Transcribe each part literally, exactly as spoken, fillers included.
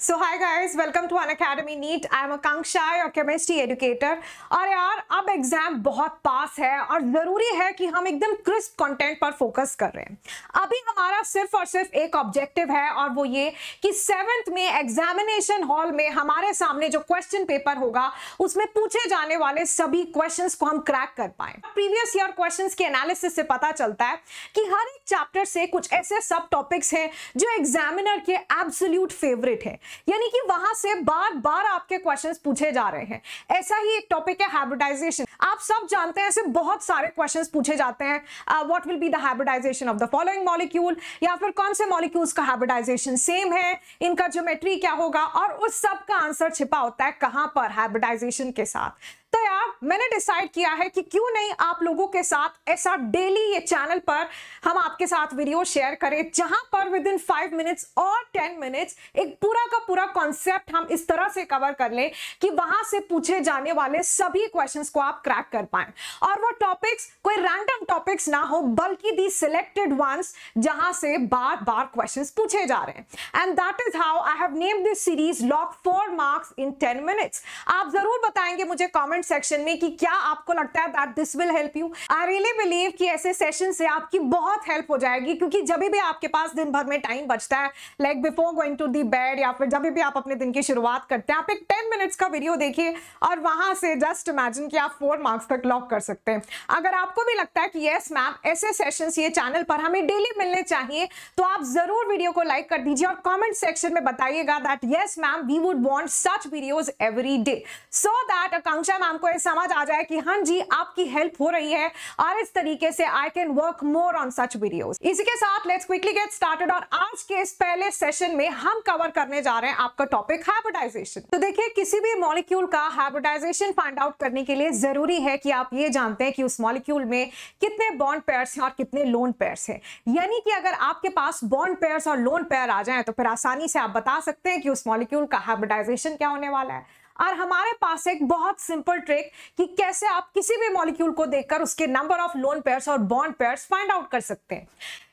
So hi guys, welcome to Unacademy NEET. I am Akanksha, your chemistry educator. और यार अब exam बहुत पास है और ज़रूरी है कि हम एकदम क्रिस्प कंटेंट पर फोकस कर रहे हैं। अभी हमारा सिर्फ और सिर्फ एक ऑब्जेक्टिव है और वो ये कि सेवन्थ में एग्जामिनेशन हॉल में हमारे सामने जो क्वेश्चन पेपर होगा उसमें पूछे जाने वाले सभी क्वेश्चन को हम क्रैक कर पाए। प्रीवियस ईयर क्वेश्चन के एनालिसिस से पता चलता है कि हर एक चैप्टर से कुछ ऐसे सब टॉपिक्स हैं जो एग्जामिनर के एब्सोल्यूट फेवरेट है, यानी कि वहां से बार बार आपके क्वेश्चंस पूछे जा रहे हैं। ऐसा ही एक टॉपिक है हाइब्रिडाइजेशन। आप सब जानते हैं ऐसे बहुत सारे क्वेश्चंस पूछे जाते हैं, what will be the hybridization of the following molecule, या फिर कौन से मॉलिक्यूल्स का हाइब्रिडाइजेशन सेम है, इनका ज्योमेट्री क्या होगा, और उस सब का आंसर छिपा होता है कहां पर, हाइब्रिडाइजेशन के साथ। तो यार मैंने डिसाइड किया है कि क्यों नहीं आप लोगों के साथ ऐसा डेली ये चैनल पर हम आपके साथ वीडियो शेयर करें, जहां पर विद इन फाइव मिनट्स और टेन मिनट्स एक पूरा का पूरा कॉन्सेप्ट हम इस तरह से कवर कर लें कि वहां से पूछे जाने वाले सभी क्वेश्चंस को आप क्रैक कर पाएं। और वो टॉपिक्स कोई रैंडम टॉपिक्स ना हो, बल्कि दी सिलेक्टेड वंस जहां से बार बार क्वेश्चंस पूछे जा रहे हैं। And that is how I have named this series lock four marks in ten minutes. आप जरूर बताएंगे मुझे कॉमेंट सेक्शन में कि क्या आपको लगता है that this will help you। I really believe कि ऐसे सेशन से आपकी बहुत हेल्प हो जाएगी, क्योंकि जब भी आपके पास दिन भर में टाइम बचता है, like before going to the bed, या फिर जब भी आप अपने दिन की शुरुआत करते हैं, आप एक टेन मिनट्स का वीडियो देखिए और वहां से जस्ट इमेजिन कि आप फोर मार्क्स तक लॉक कर सकते हैं। अगर आपको भी लगता है कि यस मैम, ऐसे सेशंस ये चैनल पर हमें डेली मिलने चाहिए, तो आप जरूर वीडियो को लाइक कर दीजिए और कॉमेंट सेक्शन में बताइएगा that yes ma'am, we would want such videos every day, so that आकांक्षा हमको ये समझ आ जाए कि हाँ जी आपकी हेल्प हो रही है और इस तरीके से I can work more on such videos. इसी के साथ लेट्स क्विकली गेट स्टार्टेड। और आज के इस पहले सेशन में हम कवर करने जा रहे हैं आपका टॉपिक हाइब्रिडाइजेशन। तो देखिए, किसी भी मॉलिक्यूल का हाइब्रिडाइजेशन फाइंड आउट करने के लिए जरूरी है कि आप ये जानते हैं कि उस मॉलिक्यूल में कितने बॉन्ड पेयर्स हैं और कितने लोन पेयर्स हैं। यानी कि अगर आपके पास बॉन्ड पेयर्स और लोन पेयर आ जाए तो फिर आसानी से आप बता सकते हैं कि उस मॉलिक्यूल का हाइब्रिडाइजेशन क्या होने वाला है। और हमारे पास एक बहुत सिंपल ट्रिक कि कैसे आप किसी भी मॉलिक्यूल को देखकर उसके नंबर ऑफ लोन पेयर्स और बॉन्ड पेयर्स फाइंड आउट कर सकते हैं।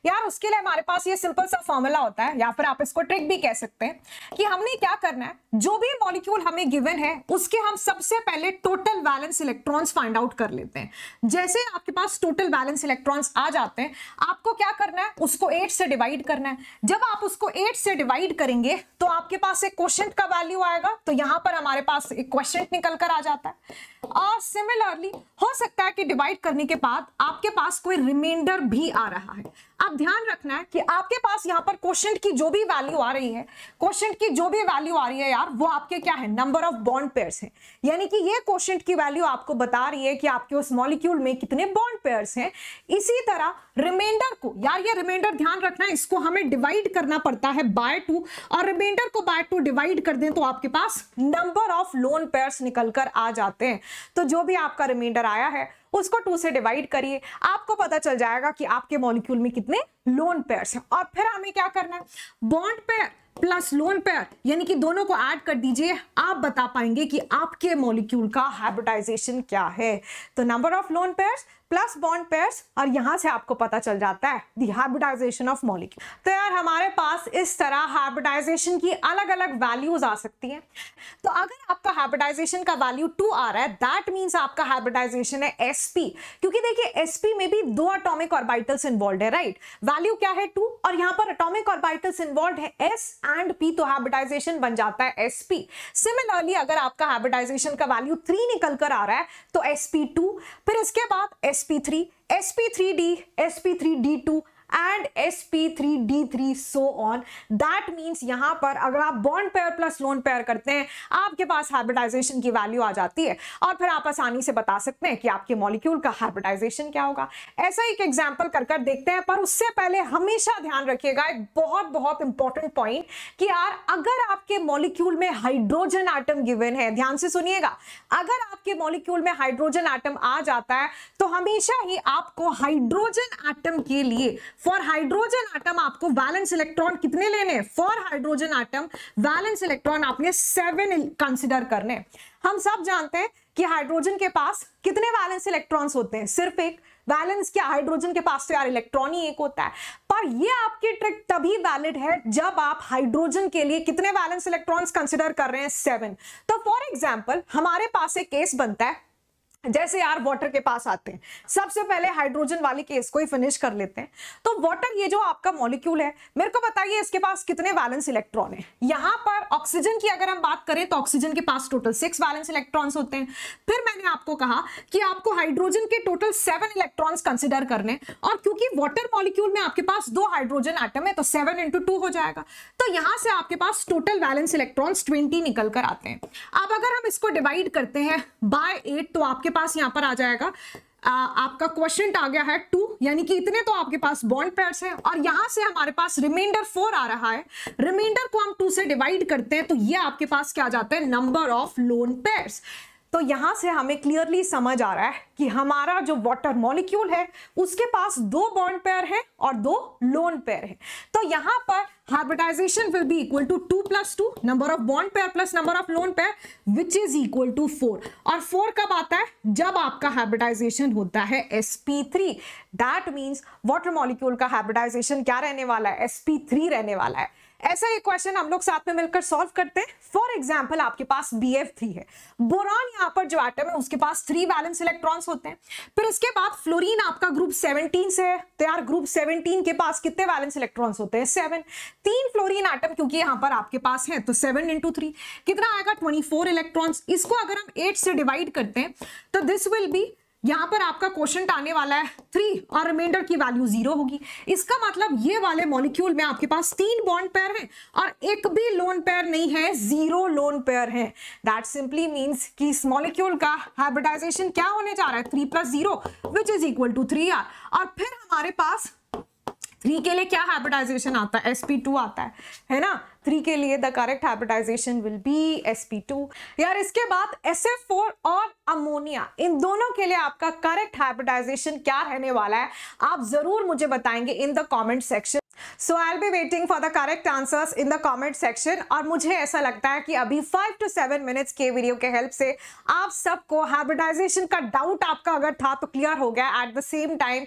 यार उसके लिए हमारे पास ये सिंपल सा फॉर्मूला होता है, या फिर आप इसको ट्रिक भी कह सकते हैं, कि हमने क्या करना है, जो भी मॉलिक्यूल हमें गिवन है उसके हम सबसे पहले total valence electrons find out कर लेते हैं। जैसे आपके पास टोटल वैलेंस इलेक्ट्रॉन्स आ जाते हैं, आपको क्या करना है, उसको एट से डिवाइड करना है। जब आप उसको एट से डिवाइड करेंगे तो आपके पास एक क्वोशिएंट का वैल्यू आएगा, तो यहाँ पर हमारे पास एक क्वोशिएंट निकल कर आ जाता है। और सिमिलरली हो सकता है कि डिवाइड करने के बाद आपके पास कोई रिमाइंडर भी आ रहा है। अब ध्यान रखना है कि आपके पास यहाँ पर क्वोशिएंट की जो भी वैल्यू आ रही है, क्वोशिएंट की जो भी वैल्यू आ रही है यार, वो आपके क्या है, नंबर ऑफ बॉन्ड पेयर्स है। यानी कि ये क्वोशिएंट की वैल्यू आपको बता रही है कि आपके उस मॉलिक्यूल में कितने बॉन्ड पेयर्स हैं। इसी तरह रिमाइंडर को, यार ये रिमाइंडर ध्यान रखना है, इसको हमें डिवाइड करना पड़ता है बाय टू, और रिमाइंडर को बाय टू डिवाइड कर दें तो आपके पास नंबर ऑफ लोन पेयर्स निकल कर आ जाते हैं। तो जो भी आपका रिमाइंडर आया है उसको टू से डिवाइड करिए, आपको पता चल जाएगा कि आपके मॉलिक्यूल में कितने लोन पेयर्स हैं। और फिर हमें क्या करना है, bond pair plus lone pair, यानी कि दोनों को ऐड कर दीजिए, आप बता पाएंगे कि आपके मॉलिक्यूल का हाइब्रिडाइजेशन क्या है। तो number of lone pairs plus bond pairs, और यहाँ से आपको पता चल जाता है दी हाइब्रिडाइजेशन ऑफ मॉलिक्यूल। तो यार हमारे पास इस तरह हाइब्रिडाइजेशन की अलग अलग वैल्यूज आ सकती हैं। तो अगर आपका हाइब्रिडाइजेशन का वैल्यू टू आ रहा है, दैट मीन्स आपका हाइब्रिडाइजेशन है एसपी, क्योंकि देखिए एसपी में भी दो अटोमिक ऑर्बिटल्स इन्वॉल्व है, राइट। वैल्यू क्या है, टू, और यहाँ पर अटोमिक ऑर्बिटल्स इन्वॉल्व है एस एंड पी, तो हाइब्रिडाइजेशन बन जाता है एसपी। सिमिलरली अगर आपका हाइब्रिडाइजेशन का वैल्यू थ्री निकल कर आ रहा है तो एसपी टू, फिर इसके बाद S P three, S P three D, S P three D two and S P three D three so on। That means यहाँ पर अगर आप bond pair plus lone pair करते हैं आपके पास हाइब्रिडाइजेशन की वैल्यू आ जाती है, और फिर आप आसानी से बता सकते हैं कि आपके मॉलिक्यूल का हाइब्रिडाइजेशन क्या होगा। ऐसा एक एग्जाम्पल कर कर देखते हैं, पर उससे पहले हमेशा ध्यान रखिएगा एक बहुत बहुत इंपॉर्टेंट पॉइंट कि यार अगर आपके मॉलिक्यूल में हाइड्रोजन आइटम गिवन है, ध्यान से सुनिएगा, अगर आपके मॉलिक्यूल में हाइड्रोजन आइटम आ जाता है तो हमेशा ही आपको हाइड्रोजन आइटम के लिए फॉर हाइड्रोजन आटम आपको वैलेंस इलेक्ट्रॉन कितने लेने हैं, for hydrogen atom valence electron आपने सेवन कंसिडर करने। हम सब जानते हैं कि हाइड्रोजन के पास कितने वैलेंस इलेक्ट्रॉन्स होते हैं, सिर्फ एक। वैलेंस क्या, हाइड्रोजन के पास तो यार इलेक्ट्रॉन ही एक होता है। पर ये आपकी ट्रिक तभी वैलिड है जब आप हाइड्रोजन के लिए कितने वैलेंस इलेक्ट्रॉन्स कंसिडर कर रहे हैं, सेवन। तो फॉर एग्जाम्पल हमारे पास एक केस बनता है, जैसे यार वाटर के पास आते हैं, सबसे पहले हाइड्रोजन वाले केस को ही फिनिश कर लेते हैं। तो वाटर ये जो आपका मॉलिक्यूल है, मेरे को बताइए इसके पास कितने वैलेंस इलेक्ट्रॉन है। यहाँ पर ऑक्सीजन की अगर हम बात करें तो ऑक्सीजन के पास टोटल सिक्स वैलेंस इलेक्ट्रॉन्स होते हैं। फिर मैंने आपको कहा कि आपको हाइड्रोजन के टोटल सेवन इलेक्ट्रॉन्स कंसिडर करने, और क्योंकि वाटर मॉलिक्यूल में आपके पास दो हाइड्रोजन एटम है तो सेवन इंटू टू हो जाएगा। तो यहाँ से आपके पास टोटल वैलेंस इलेक्ट्रॉन्स ट्वेंटी निकल कर आते हैं। अब अगर हम इसको डिवाइड करते हैं बाय एट तो आपके पास यहाँ पर आ जाएगा, आ, आपका क्वोशेंट आ गया है टू, यानी कि इतने तो आपके पास बॉन्ड पेयर्स हैं, और यहाँ से हमारे पास रिमाइंडर फोर आ रहा है। रिमाइंडर को हम टू से डिवाइड करते हैं तो ये आपके पास क्या आ जाता है, नंबर ऑफ लोन पेयर्स। तो यहाँ से हमें क्लियरली समझ आ रहा है कि हमारा जो वाटर मॉलिक्यूल है उसके पास दो बॉन्ड पेयर है और दो लोन पेयर है। तो यहाँ पर hybridization will be equal to two plus two, number of bond pair plus number of lone pair, which is equal to four. और फोर कब आता है, जब आपका हाइब्रिडाइजेशन होता है s p three. That means water molecule का hybridization क्या रहने वाला है, एस पी थ्री रहने वाला है। ऐसा एक क्वेश्चन हम लोग साथ में मिलकर सॉल्व करते हैं। फॉर एग्जाम्पल आपके पास बी एफ थ्री है, बोरॉन यहाँ पर जो एटम है उसके पास थ्री वैलेंस इलेक्ट्रॉन्स होते हैं। फिर इसके बाद फ्लोरीन आपका ग्रुप सेवनटीन से है, तो यार ग्रुप सेवनटीन के पास कितने वैलेंस इलेक्ट्रॉन्स होते हैं, सेवन। तीन फ्लोरीन एटम क्योंकि यहाँ पर आपके पास है तो सेवन इंटू थ्री कितना आएगा, ट्वेंटी फोर इलेक्ट्रॉन्स। इसको अगर हम एट से डिवाइड करते हैं तो दिस विल बी, यहाँ पर आपका क्वोशेंट आने वाला है थ्री और रिमाइंडर की वैल्यू जीरो होगी। इसका मतलब ये वाले मॉलिक्यूल में आपके पास तीन बॉन्ड पेयर हैं और एक भी लोन पेयर नहीं है, जीरो लोन पेयर है। दैट सिंपली मींस कि इस मॉलिक्यूल का हाइब्रिडाइजेशन क्या होने जा रहा है, three plus zero which is equal to three आर। और फिर हमारे पास थ्री के लिए क्या हाइब्रिडाइजेशन आता है, एस पी टू आता है, है ना। थ्री के लिए the correct hybridization will be s p two. यार इसके बाद एस एफ फोर और अमोनिया, इन दोनों के लिए आपका करेक्ट हाइब्रिडाइजेशन क्या रहने वाला है, आप जरूर मुझे बताएंगे in the comment section. So I'll be waiting for the correct answers in the comment section। और मुझे ऐसा लगता है कि अभी फाइव to सेवन minutes के वीडियो के हेल्प से आप सबको हाइब्रिडाइजेशन का डाउट आपका अगर था तो क्लियर हो गया। एट द सेम टाइम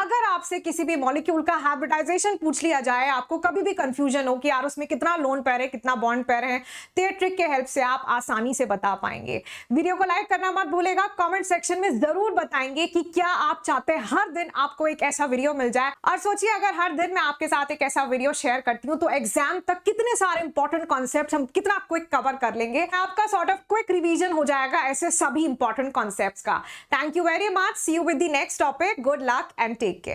अगर आपसे किसी भी मॉलिक्यूल का हाइब्रिडाइजेशन पूछ लिया जाए, आपको कभी भी कंफ्यूजन हो कि यार उसमें कितना लोन पेयर है कितना बॉन्ड पेयर है, तो ये ट्रिक के हेल्प से आप आसानी से बता पाएंगे। वीडियो को लाइक करना मत भूलेगा, कॉमेंट सेक्शन में जरूर बताएंगे कि क्या आप चाहते हैं हर दिन आपको एक ऐसा वीडियो मिल जाए। और सोचिए अगर हर दिन मैं आपके साथ एक ऐसा वीडियो शेयर करती हूँ तो एग्जाम तक कितने सारे इंपॉर्टेंट कॉन्सेप्ट्स हम कितना क्विक कवर कर लेंगे, आपका सॉर्ट ऑफ क्विक रिवीजन हो जाएगा ऐसे सभी इंपॉर्टेंट कॉन्सेप्ट्स का। Thank you very much, see you with the next topic, good luck and take care.